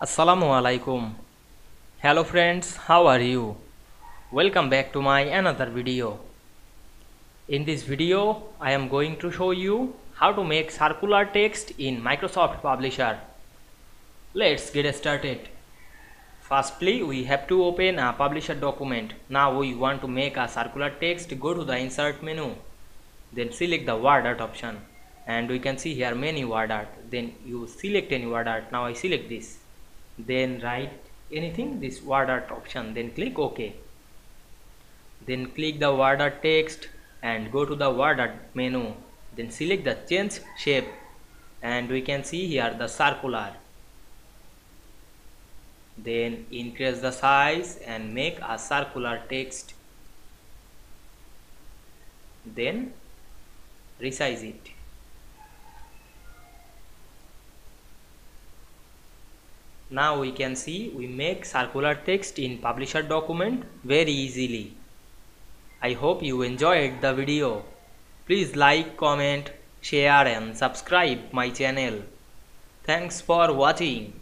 Assalamualaikum. Hello friends, how are you? Welcome back to my another video. In this video, I am going to show you how to make circular text in Microsoft Publisher. Let's get started. Firstly, we have to open a Publisher document. Now we want to make a circular text. Go to the Insert menu. Then select the word art option. And we can see here many word art. Then you select any word art. Now I select this. Then write anything, this word art option, then click OK. Then click the word art text and go to the word art menu, then select the change shape and we can see here the circular. Then increase the size and make a circular text, then resize it. Now we can see we make circular text in Publisher document very easily. I hope you enjoyed the video. Please like, comment, share and subscribe my channel. Thanks for watching.